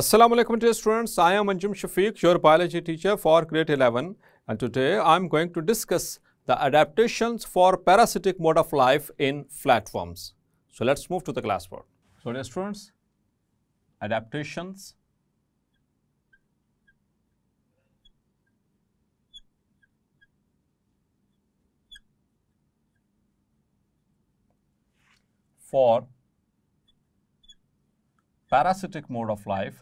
Assalamu alaikum dear students, I am Anjum Shafiq, your biology teacher for grade 11, and today I am going to discuss the adaptations for parasitic mode of life in flatworms. So let's move to the classwork. So dear students, adaptations for parasitic mode of life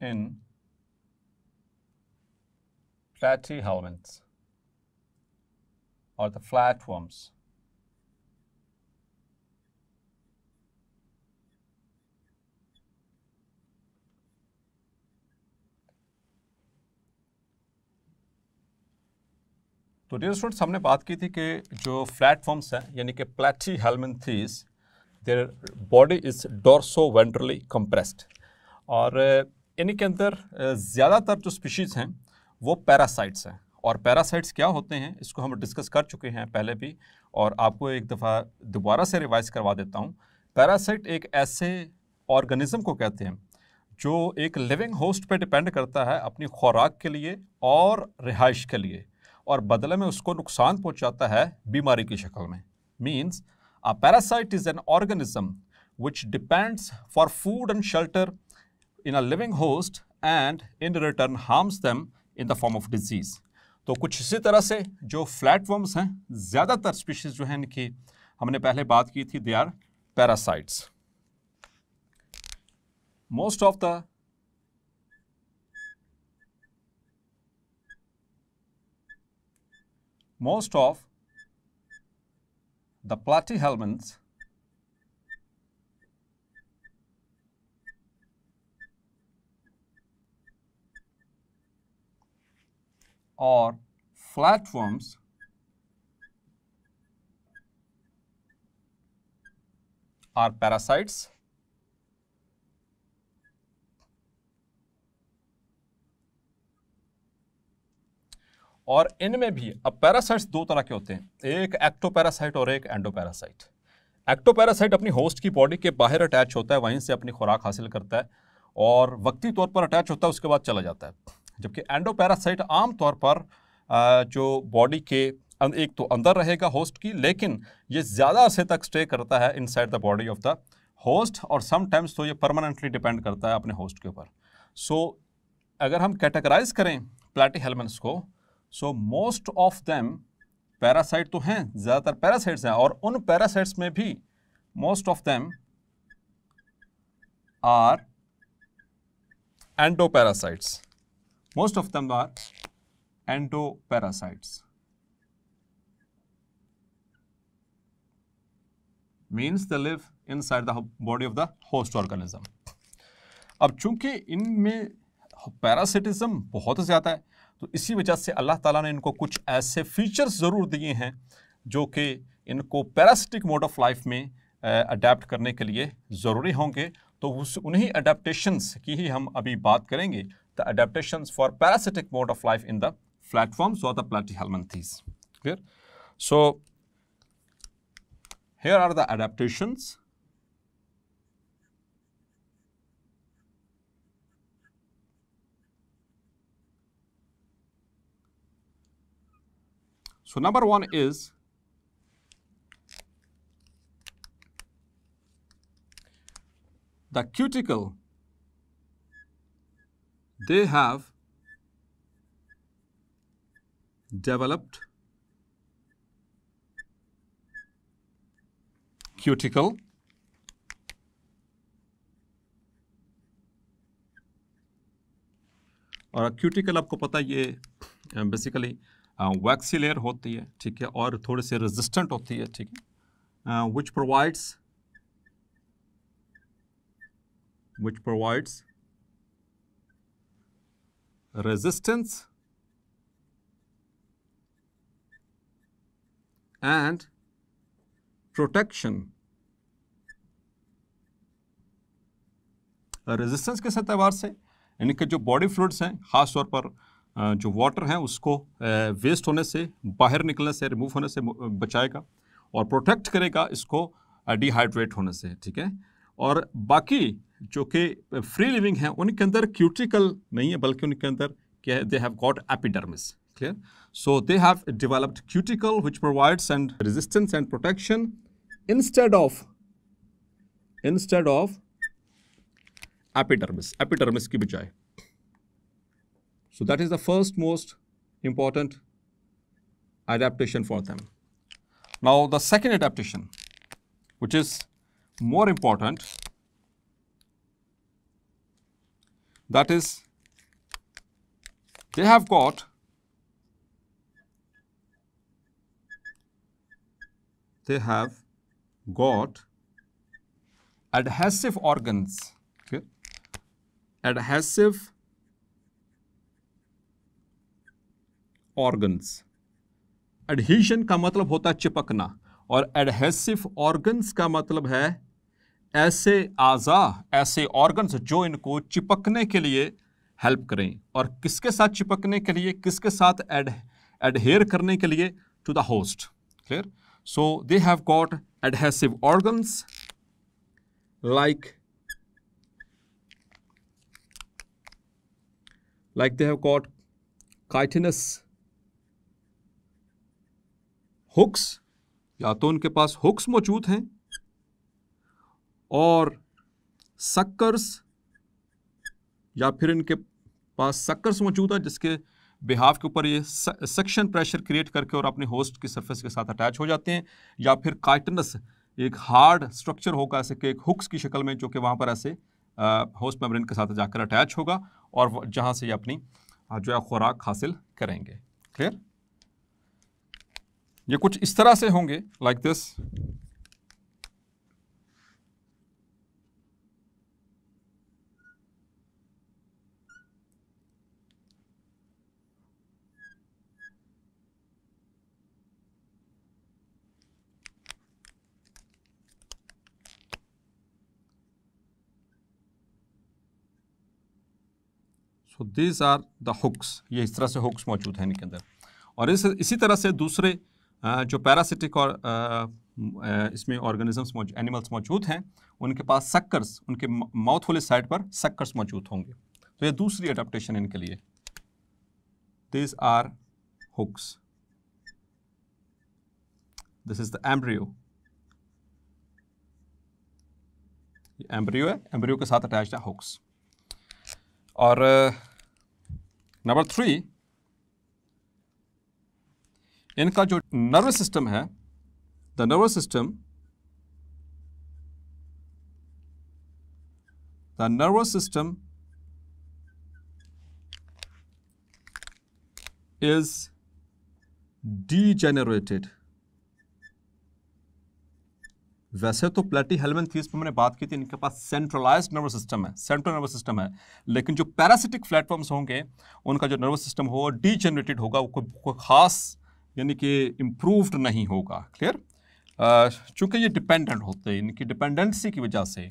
in platyhelminthes or the flatworms. तो dear students, हमने बात की थी कि जो flatworms हैं यानी कि platyhelminthes, their body is dorsoventrally compressed और इनके अंदर ज़्यादातर जो स्पीशीज़ हैं वो पैरासाइट्स हैं और पैरासाइट्स क्या होते हैं इसको हम डिस्कस कर चुके हैं पहले भी और आपको एक दफ़ा दोबारा से रिवाइज करवा देता हूँ। पैरासाइट एक ऐसे ऑर्गेनिज्म को कहते हैं जो एक लिविंग होस्ट पे डिपेंड करता है अपनी खुराक के लिए और रिहाइश के लिए और बदले में उसको नुकसान पहुँचाता है बीमारी की शक्ल में। Means a parasite is an organism which depends for food and shelter in a living host and in return harms them in the form of disease. तो कुछ इसी तरह से जो फ्लैटवर्म्स हैं, ज़्यादातर स्पीशीज़ जो हैं इनकी हमने पहले बात की थी, they are parasites. Most of the platyhelminthes or flatworms are parasites और इनमें भी अब पैरासाइट्स दो तरह के होते हैं, एक एक्टोपैरासाइट और एक एंडोपैरासाइट। एक्टोपैरासाइट अपनी होस्ट की बॉडी के बाहर अटैच होता है, वहीं से अपनी खुराक हासिल करता है और वक्ती तौर पर अटैच होता है, उसके बाद चला जाता है। जबकि एंडोपैरासाइट आमतौर पर जो बॉडी के एक तो अंदर रहेगा होस्ट की, लेकिन ये ज़्यादा अरसे तक स्टे करता है inside the body of the host और समटाइम्स तो ये परमानेंटली डिपेंड करता है अपने होस्ट के ऊपर। सो अगर हम कैटेगराइज करें प्लैटीहेल्मिन्थस को, so most of them parasite तो हैं, ज़्यादातर पैरासाइट्स हैं और उन पैरासाइट्स में भी most of them are endoparasites. Most of them are endoparasites. Means they live inside the body of the host organism. अब चूंकि इनमें पैरासिटिज्म बहुत ज़्यादा है तो इसी वजह से अल्लाह ताला ने इनको कुछ ऐसे फीचर्स ज़रूर दिए हैं जो कि इनको पैरासिटिक मोड ऑफ लाइफ में अडेप्ट करने के लिए ज़रूरी होंगे। तो उन्हीं अडेप्टेशंस की ही हम अभी बात करेंगे, the adaptations for parasitic mode of life in the flatworms or the platyhelminthes. Clear? So here are the adaptations . So number one is the cuticle. They have developed cuticle और cuticle आपको पता है ये बेसिकली वैक्सी लेयर होती है, ठीक है, और थोड़े से रेजिस्टेंट होती है, ठीक है, which provides resistance and protection. Resistance के एतबार से यानी कि जो बॉडी फ्लूइड्स हैं ख़ास तौर पर जो वाटर हैं उसको वेस्ट होने से, बाहर निकलने से, रिमूव होने से बचाएगा और प्रोटेक्ट करेगा इसको डिहाइड्रेट होने से, ठीक है। और बाकी जो कि फ्री लिविंग हैं उनके अंदर क्यूटिकल नहीं है बल्कि उनके अंदर क्या है, they have got epidermis, clear. So they have developed cuticle which provides and resistance and protection instead of epidermis की बजाय। So that is the first most important adaptation for them. Now the second adaptation which is more important, that is they have got adhesive organs, okay, adhesion का मतलब होता है चिपकना और adhesive organs का मतलब है ऐसे आज़ा, ऐसे ऑर्गन्स जो इनको चिपकने के लिए हेल्प करें। और किसके साथ चिपकने के लिए, किसके साथ एडहेयर करने के लिए, to the host, clear. So they have got adhesive organs like they have got chitinous hooks, या तो उनके पास हुक्स मौजूद हैं, और सक्कर्स, या फिर इनके पास सक्कर्स मौजूद है जिसके बिहाव के ऊपर ये सक्शन प्रेशर क्रिएट करके और अपने होस्ट की सरफेस के साथ अटैच हो जाते हैं, या फिर काइटनस एक हार्ड स्ट्रक्चर होगा ऐसे कि एक हुक्स की शक्ल में जो कि वहाँ पर ऐसे होस्ट मेम्ब्रेन के साथ जाकर अटैच होगा और जहाँ से ये अपनी जो है खुराक हासिल करेंगे, क्लियर। ये कुछ इस तरह से होंगे like this. So these are the hooks, ये इस तरह से हुक्स मौजूद हैं इनके अंदर। और इसी तरह से दूसरे जो पैरासिटिक और इसमें ऑर्गेनिजम्स एनिमल्स मौजूद हैं उनके पास सक्कर्स, उनके माउथ वाले साइड पर सक्कर्स मौजूद होंगे। तो ये दूसरी एडप्टेशन इनके लिए, this are hooks, this is the embryo, ये एम्ब्रियो है, एम्ब्रियो के साथ अटैच्ड है हुक्स। और नंबर थ्री, इनका जो नर्वस सिस्टम है, the nervous system, the nervous system is degenerated. वैसे तो प्लेटीहेल्मिन्थीज पर मैंने बात की थी, इनके पास सेंट्रलाइज्ड नर्वस सिस्टम है, सेंट्रल नर्वस सिस्टम है, लेकिन जो पैरासिटिक फ्लैटफॉर्म्स होंगे उनका जो नर्वस सिस्टम हो डीजेनरेटेड होगा, वो कोई खास यानी कि इम्प्रूव्ड नहीं होगा, क्लियर। चूँकि ये डिपेंडेंट होते हैं, इनकी डिपेंडेंसी की वजह से,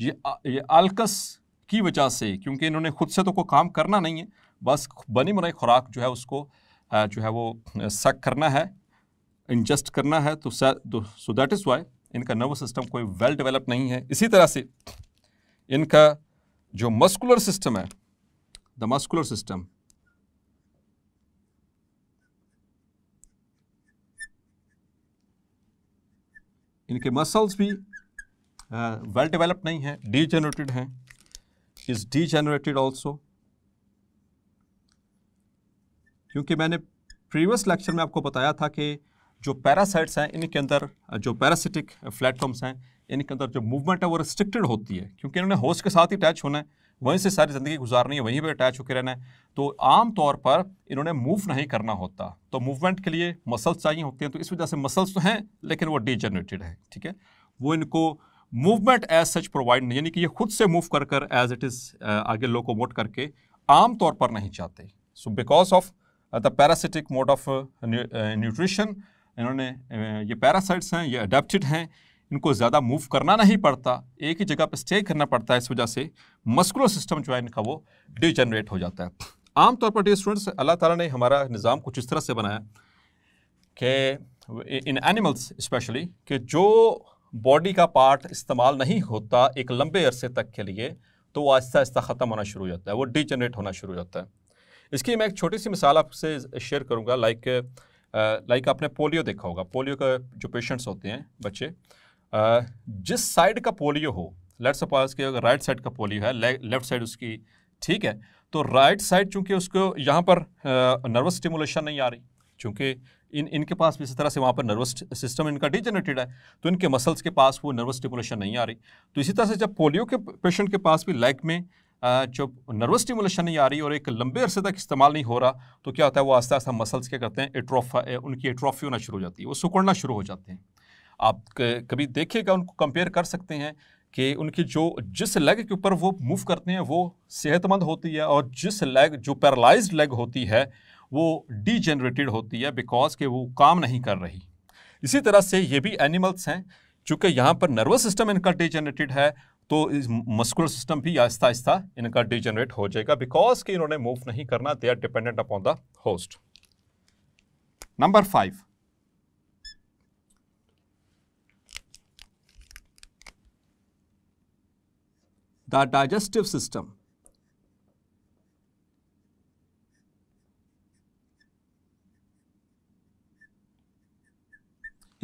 ये आलकस की वजह से, क्योंकि इन्होंने खुद से तो कोई काम करना नहीं है, बस बनी बनाई खुराक जो है उसको जो है वो सक करना है, इंजेस्ट करना है। तो सो दैट इज़ वाई इनका नर्वस सिस्टम कोई वेल डेवलप नहीं है। इसी तरह से इनका जो मस्कुलर सिस्टम है, द मस्कुलर सिस्टम, इनके मसल्स भी वेल डेवलप नहीं है, डीजेनरेटेड हैं, इज डीजेनरेटेड ऑल्सो। क्योंकि मैंने प्रीवियस लेक्चर में आपको बताया था कि जो पैरासाइट्स हैं इनके अंदर, जो पैरासिटिक प्लेटफॉर्म्स हैं इनके अंदर जो मूवमेंट है वो रिस्ट्रिक्टेड होती है, क्योंकि इन्होंने होस्ट के साथ ही अटैच होना है, वहीं से सारी ज़िंदगी गुजारनी है, वहीं पर अटैच होकर रहना है। तो आम तौर पर इन्होंने मूव नहीं करना होता, तो मूवमेंट के लिए मसल्स चाहिए होते हैं, तो इस वजह से मसल्स तो हैं लेकिन वो डीजेनरेटेड है, ठीक है। वो इनको मूवमेंट एज सच प्रोवाइड नहीं, यानी कि ये खुद से मूव कर कर एज इट इज़ आगे लोकोमोट करके आम तौर पर नहीं चाहते। So because of the parasitic mode of nutrition इन्होंने ये पैरासाइट्स हैं, ये अडेप्टेड हैं, इनको ज़्यादा मूव करना नहीं पड़ता, एक ही जगह पर स्टे करना पड़ता है। इस वजह से मस्कुलर सिस्टम जो है इनका वो डिजनरेट हो जाता है। आमतौर पर स्टूडेंट्स, अल्लाह ताला ने हमारा निज़ाम कुछ इस तरह से बनाया कि इन एनिमल्स स्पेशली कि जो बॉडी का पार्ट इस्तेमाल नहीं होता एक लंबे अरसे तक के लिए, तो वो आहिस्ता आहिस्ता ख़त्म होना शुरू हो जाता है, वो डिजनरेट होना शुरू हो जाता है। इसकी मैं एक छोटी सी मिसाल आपसे शेयर करूँगा। लाइक आपने पोलियो देखा होगा। पोलियो का जो पेशेंट्स होते हैं बच्चे, जिस साइड का पोलियो हो, लेट्स सपोज कि अगर राइट साइड का पोलियो है, लेफ्ट साइड उसकी ठीक है, तो राइट साइड चूँकि उसको यहाँ पर नर्वस स्टिमुलेशन नहीं आ रही, चूँकि इनके पास भी इसी तरह से वहाँ पर नर्वस सिस्टम इनका डिजनरेटेड है, तो इनके मसल्स के पास वो नर्वस स्टिमुलेशन नहीं आ रही। तो इसी तरह से जब पोलियो के पेशेंट के पास भी लेग में जब नर्वस स्टिमुलेशन नहीं आ रही और एक लंबे अरसे तक इस्तेमाल नहीं हो रहा, तो क्या होता है वो आस्ता आस्ता मसल्स क्या करते हैं, उनकी एट्रोफी होना शुरू हो जाती है, वो सिकुड़ना शुरू हो जाते हैं। आप कभी देखिएगा, उनको कंपेयर कर सकते हैं कि उनकी जो जिस लेग के ऊपर वो मूव करते हैं वो सेहतमंद होती है, और जिस लेग जो पैरालाइज्ड लेग होती है वो डिजनरेटेड होती है बिकॉज के वो काम नहीं कर रही। इसी तरह से ये भी एनिमल्स हैं, चूँकि यहाँ पर नर्वस सिस्टम इनका डिजनरेटेड है, तो मस्कुलर सिस्टम भी आहिस्ता आहिस्ता इनका डिजनरेट हो जाएगा बिकॉज कि इन्होंने मूव नहीं करना। They are dependent upon the host. Number 5, the digestive system.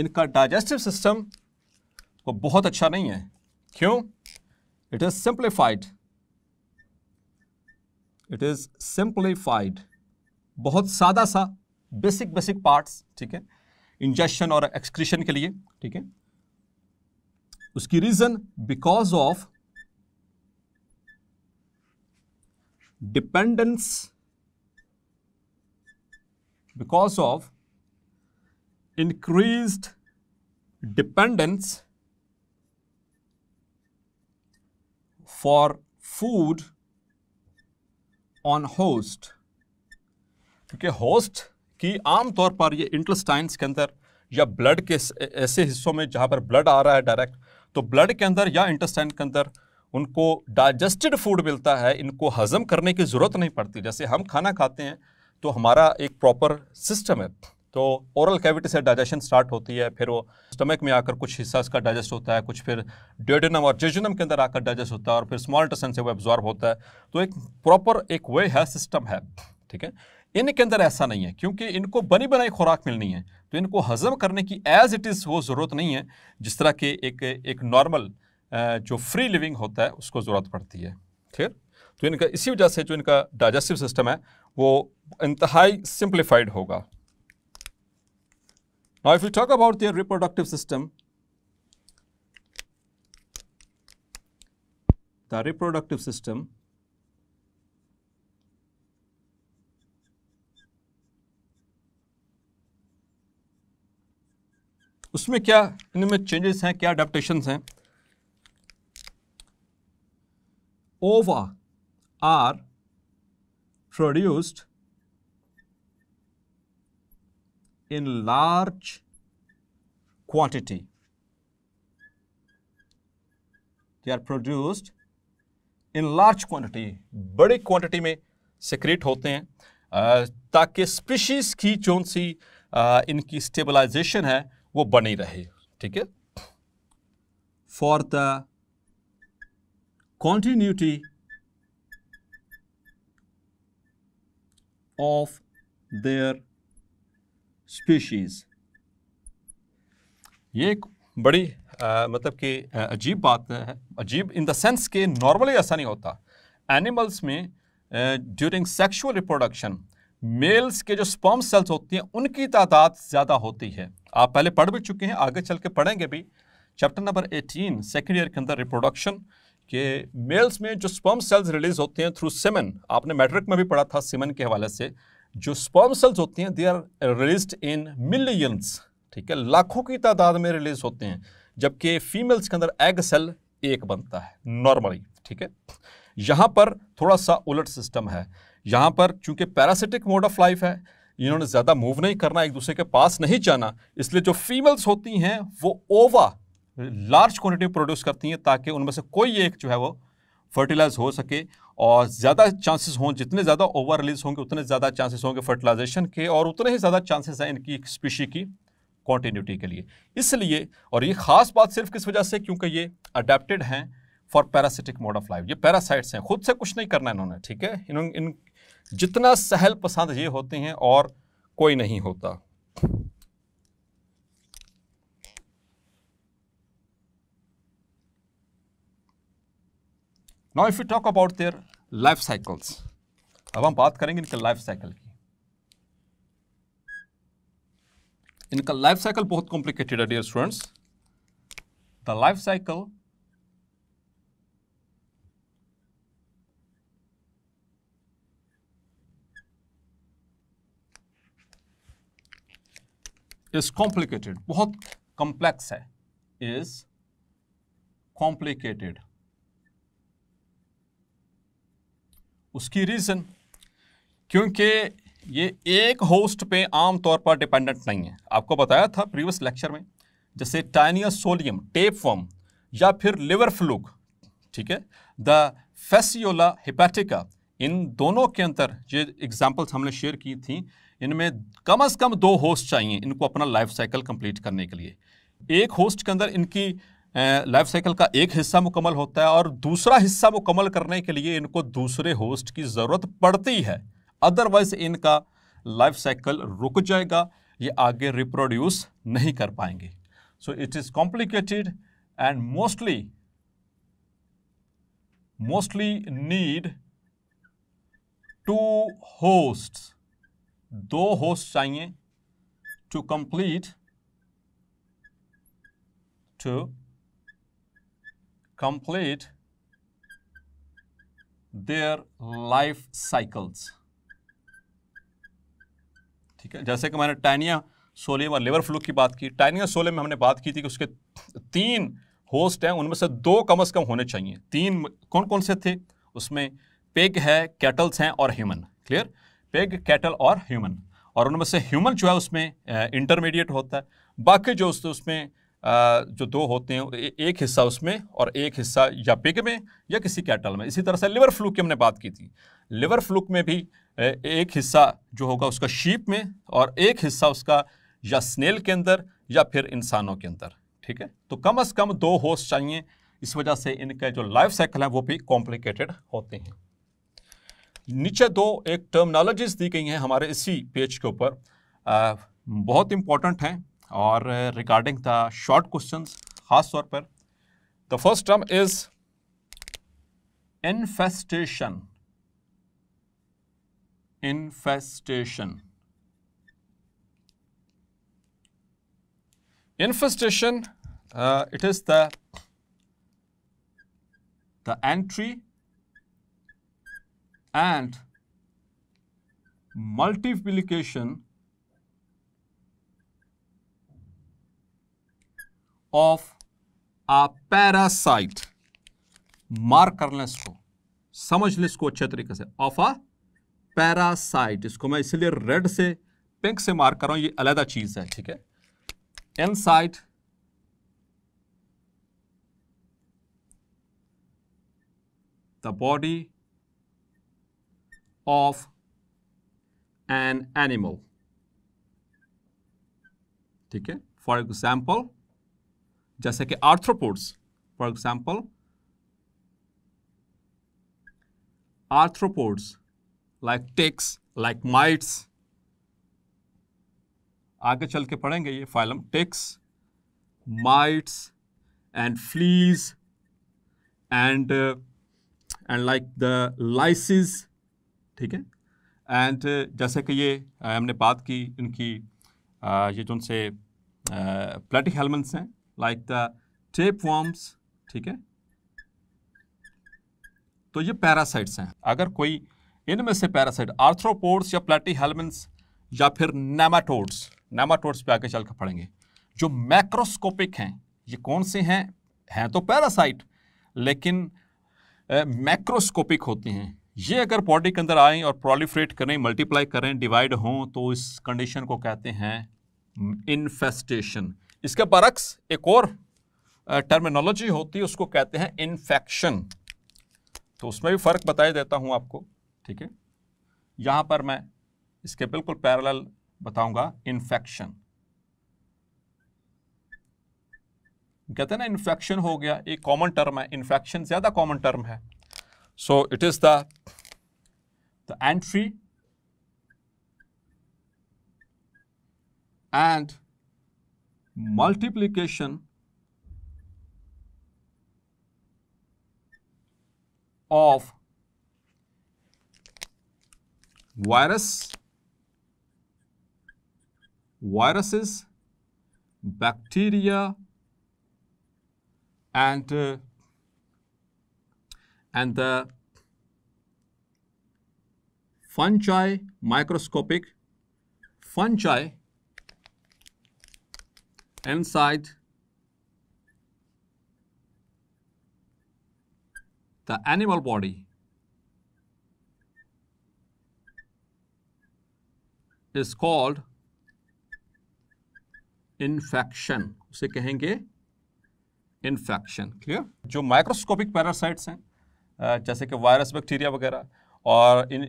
इनका digestive system वो बहुत अच्छा नहीं है। क्यों? It is simplified, बहुत सादा सा, basic parts, ठीक है, ingestion और excretion के लिए, ठीक है। उसकी reason because of increased dependence for food on host, क्योंकि होस्ट की आमतौर पर ये इंटेस्टाइन्स के अंदर या ब्लड के ऐसे हिस्सों में जहाँ पर ब्लड आ रहा है डायरेक्ट, तो ब्लड के अंदर या इंटेस्टाइन के अंदर उनको डाइजेस्टेड फूड मिलता है, इनको हज़म करने की ज़रूरत नहीं पड़ती। जैसे हम खाना खाते हैं तो हमारा एक प्रॉपर सिस्टम है, तो ओरल कैविटी से डाइजेशन स्टार्ट होती है, फिर वो स्टमक में आकर कुछ हिस्सा इसका डाइजेस्ट होता है, कुछ फिर ड्यूोडेनम और जेजुनम के अंदर आकर डाइजेस्ट होता है, और फिर स्मॉल इंटेस्टाइन से वो एब्जॉर्ब होता है। तो एक प्रॉपर एक वे है, सिस्टम है, ठीक है। इनके अंदर ऐसा नहीं है, क्योंकि इनको बनी बनाई खुराक मिलनी है, तो इनको हज़म करने की एज़ इट इज़ वो ज़रूरत नहीं है, जिस तरह के एक नॉर्मल जो फ्री लिविंग होता है उसको ज़रूरत पड़ती है। ठीक, तो इनका इसी वजह से जो इनका डाइजेस्टिव सिस्टम है वो इंतहाई सिंप्लीफाइड होगा। Now if you talk about their reproductive system, the reproductive system उसमें क्या इनमें चेंजेस हैं, क्या अडैप्टेशंस हैं? Ova are produced in large quantity. They are produced in large quantity, बड़ी क्वांटिटी में secrete होते हैं, ताकि species की जो सी इनकी stabilization है वो बनी रहे, ठीक है, for the continuity of their species. ये एक बड़ी मतलब कि अजीब बात है, अजीब इन द सेंस के नॉर्मली ऐसा नहीं होता। एनिमल्स में ड्यूरिंग सेक्सुअल रिप्रोडक्शन मेल्स के जो स्पर्म सेल्स होती हैं उनकी तादाद ज़्यादा होती है। आप पहले पढ़ भी चुके हैं, आगे चल के पढ़ेंगे भी, चैप्टर नंबर 18 सेकेंड ईयर के अंदर रिप्रोडक्शन कि मेल्स में जो स्पर्म सेल्स रिलीज होते हैं थ्रू सेमन, आपने मैट्रिक में भी पढ़ा था सेमन के हवाले से, जो स्पर्म सेल्स होती हैं they are released in millions, ठीक है, लाखों की तादाद में रिलीज होते हैं, जबकि फीमेल्स के अंदर एग सेल एक बनता है नॉर्मली, ठीक है। यहाँ पर थोड़ा सा उलट सिस्टम है, यहाँ पर चूंकि पैरासिटिक मोड ऑफ लाइफ है, इन्होंने ज़्यादा मूव नहीं करना, एक दूसरे के पास नहीं जाना, इसलिए जो फीमेल्स होती हैं वो ओवा लार्ज क्वान्टिटी प्रोड्यूस करती हैं ताकि उनमें से कोई एक जो है वो फर्टिलाइज हो सके और ज़्यादा चांसेस हों, जितने ज़्यादा ओवर रिलीज होंगे उतने ज़्यादा चांसेस होंगे फर्टिलाइजेशन के और उतने ही ज़्यादा चांसेस हैं इनकी स्पीशी की कॉन्टीन्यूटी के लिए। इसलिए, और ये ख़ास बात सिर्फ किस वजह से, क्योंकि ये अडेप्टेड हैं for parasitic mode of life. ये पैरासाइट्स हैं, खुद से कुछ नहीं करना इन्होंने, ठीक है। इन जितना सहल पसंद ये होते हैं और कोई नहीं होता। Now if we talk about their life cycles, अब हम बात करेंगे इनका लाइफ साइकिल की। इनका लाइफ साइकिल बहुत कॉम्प्लिकेटेड है dear students. The life cycle is complicated, बहुत कॉम्प्लेक्स है, इज कॉम्प्लिकेटेड। उसकी रीज़न क्योंकि ये एक होस्ट पे आम तौर पर डिपेंडेंट नहीं है। आपको बताया था प्रीवियस लेक्चर में, जैसे टाइनिया सोलियम, टेपवर्म या फिर लिवर फ्लूक, ठीक है, द फैसियोला हिपैटिका, इन दोनों के अंतर ये एग्जांपल्स हमने शेयर की थी, इनमें कम से कम 2 होस्ट चाहिए इनको अपना लाइफ साइकिल कंप्लीट करने के लिए। एक होस्ट के अंदर इनकी लाइफ साइकिल का एक हिस्सा मुकम्मल होता है और दूसरा हिस्सा मुकम्मल करने के लिए इनको दूसरे होस्ट की ज़रूरत पड़ती है, अदरवाइज इनका लाइफ साइकिल रुक जाएगा, ये आगे रिप्रोड्यूस नहीं कर पाएंगे। So it is complicated and mostly need 2 hosts, 2 host चाहिए to complete their life cycles, ठीक है। जैसे कि मैंने टाइनिया सोलियम और लिवर फ्लूक की बात की, टाइनिया सोलियम में हमने बात की थी कि उसके 3 होस्ट हैं, उनमें से 2 कम से कम होने चाहिए। 3 कौन कौन से थे, उसमें पेग है, कैटल्स हैं और ह्यूमन, क्लियर, पेग, कैटल और ह्यूमन, और उनमें से ह्यूमन जो है उसमें इंटरमीडिएट होता है। बाकी जो उसमें जो 2 होते हैं, एक हिस्सा उसमें और एक हिस्सा या पिग में या किसी कैटल में। इसी तरह से लिवर फ्लूक की हमने बात की थी, लिवर फ्लूक में भी एक हिस्सा जो होगा उसका शीप में और एक हिस्सा उसका या स्नेल के अंदर या फिर इंसानों के अंदर, ठीक है। तो कम से कम 2 होस्ट चाहिए, इस वजह से इनका जो लाइफ साइकिल है वो भी कॉम्प्लिकेटेड होते हैं। नीचे 2 एक टर्मिनोलॉजीज दी गई हैं हमारे इसी पेज के ऊपर, बहुत इंपॉर्टेंट हैं और रिगार्डिंग द शॉर्ट क्वेश्चंस खास तौर पर। The first term is infestation, infestation, infestation, it is the entry and multiplication of a parasite. Mark कर लें इसको, समझ लें इसको अच्छे तरीके से, ऑफ आ पैरासाइट। इसको मैं इसलिए रेड से पिंक से मार्क कर रहा हूं, ये अलग चीज है, ठीक है। Inside the body of an animal, ठीक है। फॉर एग्जाम्पल जैसे कि arthropods, for example arthropods like ticks, like mites, आगे चल के पढ़ेंगे ये phylum, ticks, mites and fleas and like the lice, ठीक है। एंड जैसे कि ये हमने बात की इनकी ये जो उनसे प्लेटीहेल्मिन्थ्स हैं, लाइक द टेपवर्म्स, ठीक है। तो ये पैरासाइट्स हैं। अगर कोई इनमें से पैरासाइट आर्थ्रोपोड्स या प्लेटीहेल्मिन्थ्स या फिर नेमाटोड्स, नेमाटोड्स पे आगे चल कर पढ़ेंगे, जो मैक्रोस्कोपिक हैं, ये कौन से हैं, हैं तो पैरासाइट लेकिन मैक्रोस्कोपिक होते हैं, ये अगर बॉडी के अंदर आएँ और प्रोलिफ्रेट करें, मल्टीप्लाई करें, डिवाइड हों, तो इस कंडीशन को कहते हैं इन्फेस्टेशन। इसके बरक्स एक और टर्मिनोलॉजी होती है, उसको कहते हैं इन्फेक्शन। तो उसमें भी फ़र्क बताया देता हूँ आपको, ठीक है। यहाँ पर मैं इसके बिल्कुल पैरेलल बताऊँगा इन्फेक्शन। कहते हैं ना इन्फेक्शन हो गया, एक कॉमन टर्म है, इन्फेक्शन ज़्यादा कॉमन टर्म है। So it is the entry and multiplication of viruses, bacteria and the fungi, microscopic fungi inside the animal body is called infection। उसे कहेंगे इन्फेक्शन। क्लियर। जो माइक्रोस्कोपिक पैरासाइट्स हैं जैसे कि virus, bacteria वगैरह, और इन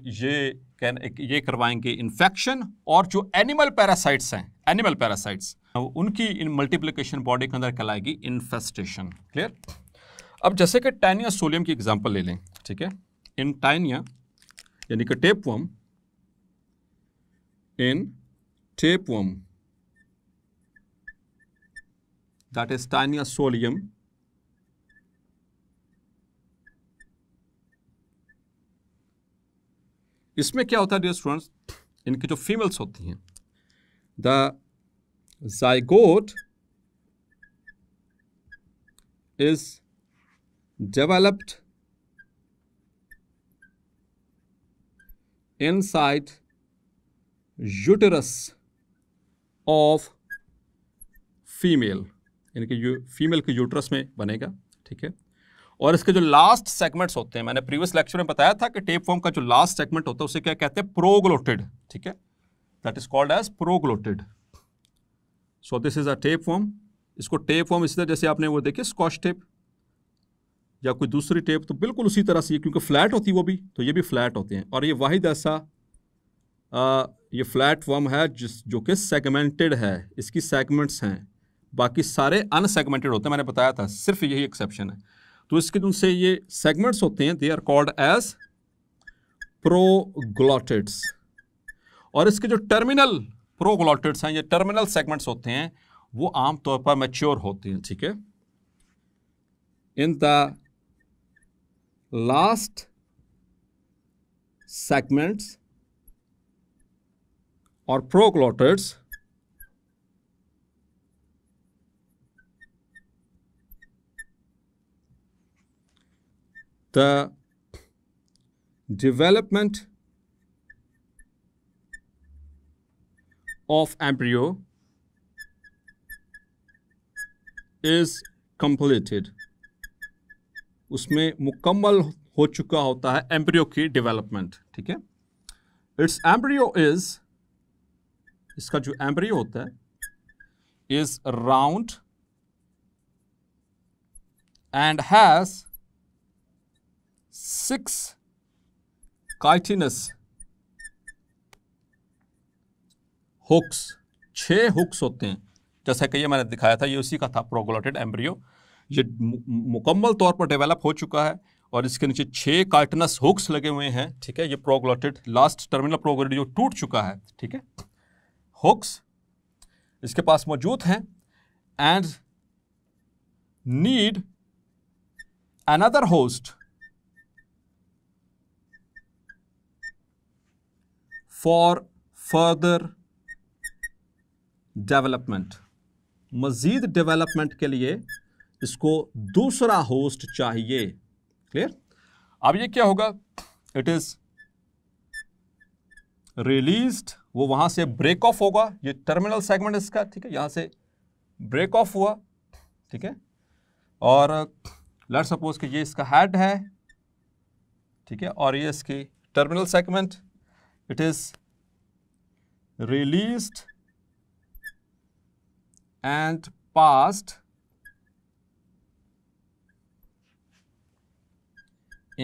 ये करवाएंगे इन्फेक्शन। और जो एनिमल पैरासाइट्स हैं, एनिमल पैरासाइट्स, उनकी इन मल्टीप्लिकेशन बॉडी के अंदर कहलाएगी इन्फेस्टेशन। क्लियर। अब जैसे कि टैनिया सोलियम की एग्जांपल ले लें, ठीक है। इन टैनिया यानी कि tapeworm, in tapeworm that is taenia solium, इसमें क्या होता है डियर स्टूडेंट्स, इनकी जो फीमेल्स होती हैं, the zygote is developed inside uterus of female, यानी कि फीमेल के यूटरस में बनेगा, ठीक है। और इसके जो लास्ट सेगमेंट्स होते हैं, मैंने प्रीवियस लेक्चर में बताया था कि टेपवर्म का जो लास्ट सेगमेंट होता है उसे क्या कहते हैं, प्रोग्लोटिड, ठीक है। That is called as proglottid. So this is a tapeworm. इसको टेपवर्म इसी तरह जैसे आपने वो देखिए स्कॉच टेप या कोई दूसरी टेप, तो बिल्कुल उसी तरह से, क्योंकि फ्लैट होती है वो भी, तो ये भी फ्लैट होते हैं। और ये वाहिद ऐसा ये फ्लैटवर्म है जो कि सेगमेंटेड है, इसकी सेगमेंट्स हैं, बाकी सारे अनसेगमेंटेड होते हैं, मैंने बताया था, सिर्फ यही एक्सेप्शन है। तो इसके उनसे ये सेगमेंट्स होते हैं, they are called as proglottids. और इसके जो टर्मिनल प्रोग्लॉटिड्स हैं, ये टर्मिनल सेगमेंट्स होते हैं, वो आमतौर पर मैच्योर होते हैं, ठीक है। इन द लास्ट सेगमेंट्स और proglottids the development of embryo is completed। उसमें मुकम्मल हो चुका होता है एम्ब्रियो की डेवलपमेंट, ठीक है। इट्स एम्ब्रियो इज, इसका जो एम्ब्रियो होता है, is round and has 6 chitinous hooks, 6 hooks होते हैं, जैसा कि ये मैंने दिखाया था, ये उसी का था प्रोग्लोटेड एम्ब्रियो। ये मुकम्मल तौर पर डेवलप हो चुका है और इसके नीचे 6 chitinous hooks लगे हुए हैं, ठीक है। ये प्रोग्लोटेड लास्ट टर्मिनल प्रोग्लोटेड जो टूट चुका है, ठीक है, hooks इसके पास मौजूद हैं। And need another host for further development, मज़ीद डेवलपमेंट के लिए इसको दूसरा होस्ट चाहिए। क्लियर। अब ये क्या होगा, इट इज़ रिलीज्ड, वो वहाँ से ब्रेक ऑफ होगा, ये टर्मिनल सेगमेंट इसका, ठीक है, यहाँ से ब्रेक ऑफ हुआ, ठीक है। और लेट्स सपोज कि ये इसका हेड है ठीक है, और ये इसकी terminal segment, it is released and passed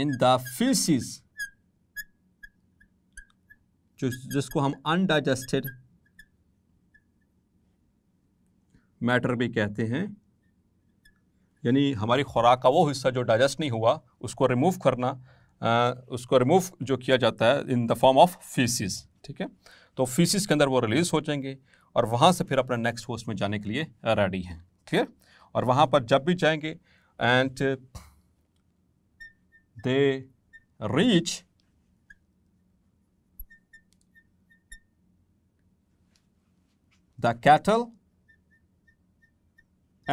in the feces, जिसको हम undigested matter भी कहते हैं, यानी हमारी खुराक का वो हिस्सा जो डाइजेस्ट नहीं हुआ उसको रिमूव करना, उसको रिमूव जो किया जाता है in the form of faeces, ठीक है। तो फीसिस के अंदर वो रिलीज हो जाएंगे और वहाँ से फिर अपने नेक्स्ट होस्ट में जाने के लिए रेडी हैं, क्लियर। और वहाँ पर जब भी जाएंगे and they reach the cattle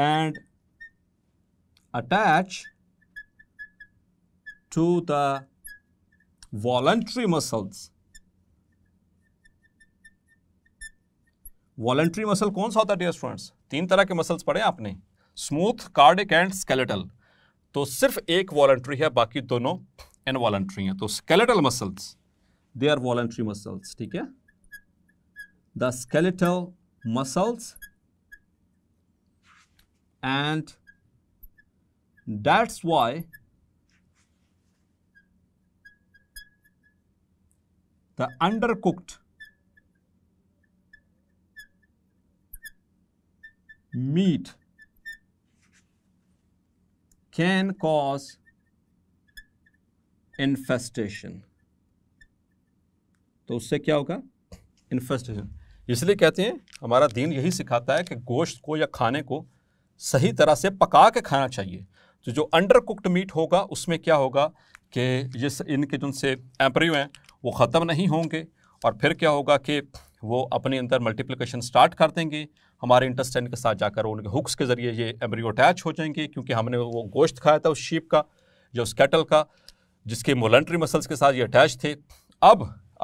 and attach to the voluntary muscles. Voluntary muscle कौन सा होता है डियर स्टूडेंट्स? तीन तरह के मसल्स पढ़े आपने, स्मूथ, कार्डिक एंड स्केलेटल। तो सिर्फ एक वॉलंटरी है, बाकी दोनों इनवॉलंटरी हैं। तो skeletal muscles, they are voluntary muscles, ठीक है। The skeletal muscles and that's why the undercooked meat can cause infestation। तो उससे क्या होगा? इन्फेस्टेशन। इसलिए कहते हैं हमारा दीन यही सिखाता है कि गोश्त को या खाने को सही तरह से पका के खाना चाहिए। तो जो अंडर कुक्ड मीट होगा उसमें क्या होगा कि ये इनके जिनसे एम्ब्रियो हैं वो ख़त्म नहीं होंगे और फिर क्या होगा कि वो अपने अंदर मल्टीप्लिकेशन स्टार्ट कर देंगे, हमारे इंटेस्टाइन के साथ जाकर उनके हुक्स के ज़रिए ये एम्ब्रियो अटैच हो जाएंगे, क्योंकि हमने वो गोश्त खाया था उस शीप का या उस कैटल का जिसके वॉलंटरी मसल्स के साथ ये अटैच थे। अब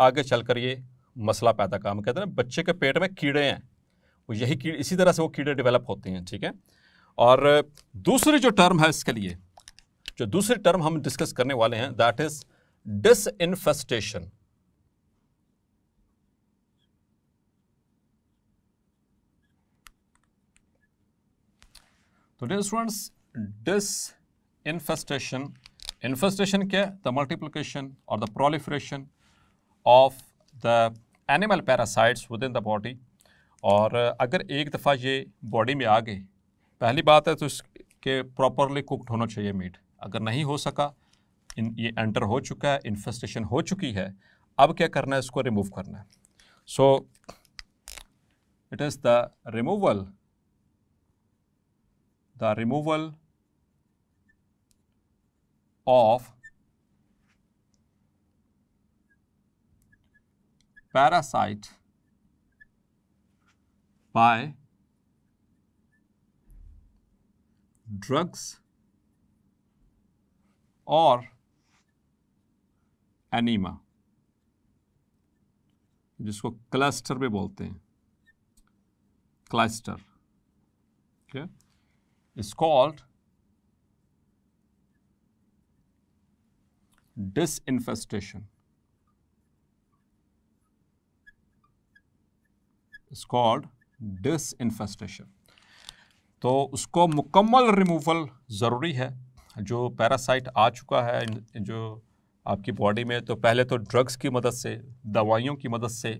आगे चलकर ये मसला पैदा का, हम कहते हैं बच्चे के पेट में कीड़े हैं, वो यही कीड़े, इसी तरह से वो कीड़े डेवलप होते हैं, ठीक है। और दूसरी जो टर्म है इसके लिए, जो दूसरी टर्म हम डिस्कस करने वाले हैं, दैट इज़ डिसइन्फेस्टेशन। तो डियर स्टूडेंट्स, डिसइन्फेस्टेशन, इन्फेस्टेशन क्या है? द मल्टीप्लिकेशन और the proliferation of the animal parasites within the body. और अगर एक दफ़ा ये बॉडी में आ गए, पहली बात है तो इसके प्रॉपरली कुक्ड होना चाहिए मीट, अगर नहीं हो सका, ये एंटर हो चुका है, इन्फेस्टेशन हो चुकी है, अब क्या करना है? इसको रिमूव करना है। So it is the removal, the removal of parasite by drugs or enema, जिसको क्लस्टर भी बोलते हैं, क्लस्टर, ठीक है, is called disinfestation, is called disinfestation। तो उसको मुकम्मल रिमूवल ज़रूरी है। जो पैरासाइट आ चुका है जो आपकी बॉडी में, तो पहले तो ड्रग्स की मदद से, दवाइयों की मदद से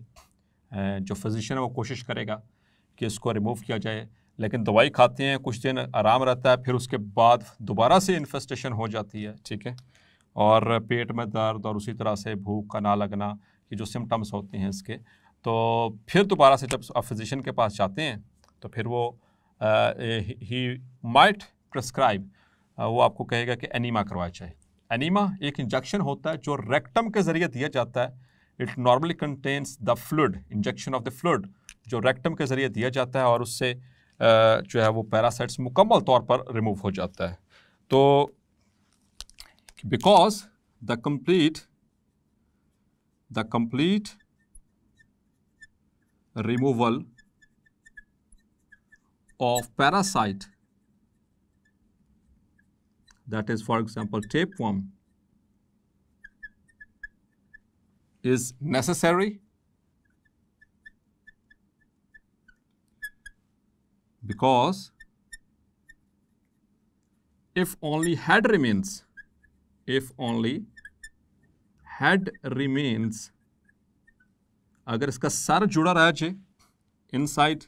जो फिजिशियन है वो कोशिश करेगा कि इसको रिमूव किया जाए, लेकिन दवाई खाते हैं, कुछ दिन आराम रहता है, फिर उसके बाद दोबारा से इन्फेस्टेशन हो जाती है, ठीक है। और पेट में दर्द और उसी तरह से भूख का ना लगना, ये जो सिम्टम्स होते हैं इसके, तो फिर दोबारा से जब आप फिजिशियन के पास जाते हैं तो फिर वो ही माइट प्रिस्क्राइब, वो आपको कहेगा कि एनीमा करवाया जाए। एनीमा एक इंजेक्शन होता है जो रेक्टम के ज़रिए दिया जाता है। It normally contains the fluid, injection of the fluid जो रेक्टम के ज़रिए दिया जाता है, और उससे जो है वो पैरासाइट्स मुकम्मल तौर पर रिमूव हो जाता है। तो because the complete removal of parasite that is for example tapeworm is necessary because if only head remains, अगर इसका सर जुड़ा रहा है इनसाइड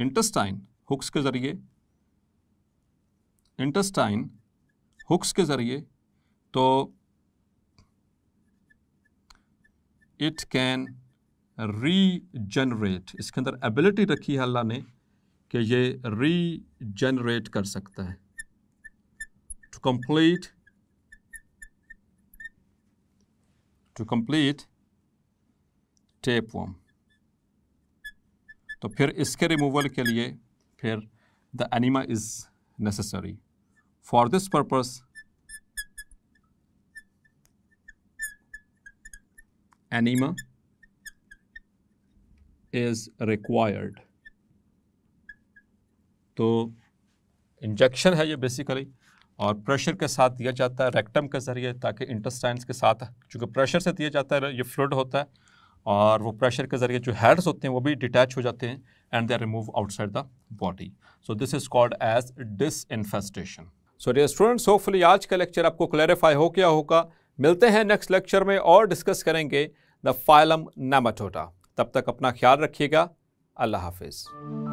इंटेस्टाइन हुक्स के जरिए तो इट कैन रीजनरेट। इसके अंदर एबिलिटी रखी है अल्लाह ने कि ये रीजनरेट कर सकता है। To complete tapeworm. तो फिर इसके रिमूवल के लिए फिर the enema is necessary. For this purpose enema is required. तो इंजेक्शन है ये बेसिकली, और प्रेशर के साथ दिया जाता है रेक्टम के ज़रिए, ताकि इंटेस्टाइन्स के साथ, चूँकि प्रेशर से दिया जाता है, ये फ्लूइड होता है और वो प्रेशर के ज़रिए जो हेड्स होते हैं वो भी डिटैच हो जाते हैं and they are remove outside the body. So this is called as disinfestation. So dear students, hopefully आज का लेक्चर आपको क्लैरिफाई हो गया होगा। मिलते हैं नेक्स्ट लेक्चर में और डिस्कस करेंगे द फाइलम नेमाटोडा। तब तक अपना ख्याल रखिएगा। अल्लाह हाफिज़।